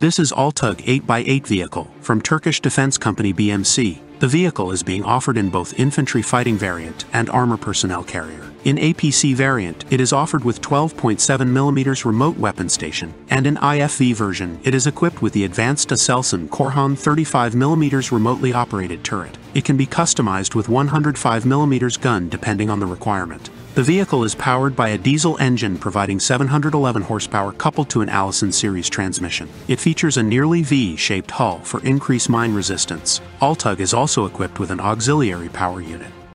This is Altug 8x8 vehicle from Turkish defense company BMC. The vehicle is being offered in both infantry fighting variant and armor personnel carrier. In APC variant, it is offered with 12.7mm remote weapon station, and in IFV version, it is equipped with the advanced Aselsan Korhan 35mm remotely operated turret. It can be customized with 105mm gun depending on the requirement. The vehicle is powered by a diesel engine providing 711 horsepower coupled to an Allison series transmission. It features a nearly V-shaped hull for increased mine resistance. Altug is also equipped with an auxiliary power unit.